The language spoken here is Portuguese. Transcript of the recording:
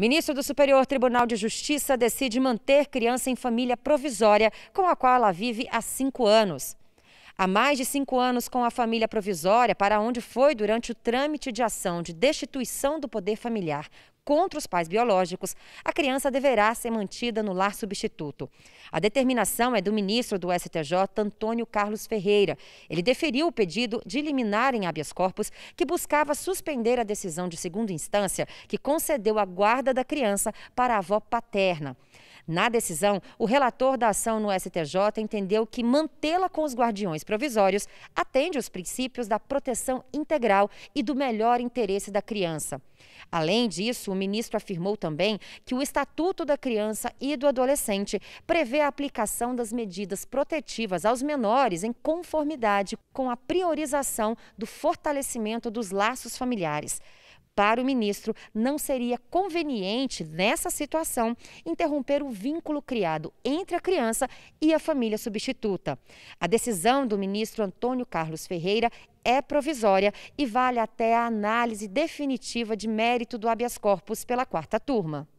Ministro do Superior Tribunal de Justiça decide manter criança em família provisória, com a qual ela vive há 5 anos. Há mais de 5 anos com a família provisória, para onde foi durante o trâmite de ação de destituição do poder familiar contra os pais biológicos, a criança deverá ser mantida no lar substituto. A determinação é do ministro do STJ, Antônio Carlos Ferreira. Ele deferiu o pedido de liminar em habeas corpus, que buscava suspender a decisão de segunda instância, que concedeu a guarda da criança para a avó paterna. Na decisão, o relator da ação no STJ entendeu que mantê-la com os guardiões provisórios atende aos princípios da proteção integral e do melhor interesse da criança. Além disso, o ministro afirmou também que o Estatuto da Criança e do Adolescente prevê a aplicação das medidas protetivas aos menores em conformidade com a priorização do fortalecimento dos laços familiares. Para o ministro, não seria conveniente, nessa situação, interromper o vínculo criado entre a criança e a família substituta. A decisão do ministro Antônio Carlos Ferreira é provisória e vale até a análise definitiva de mérito do habeas corpus pela 4ª turma.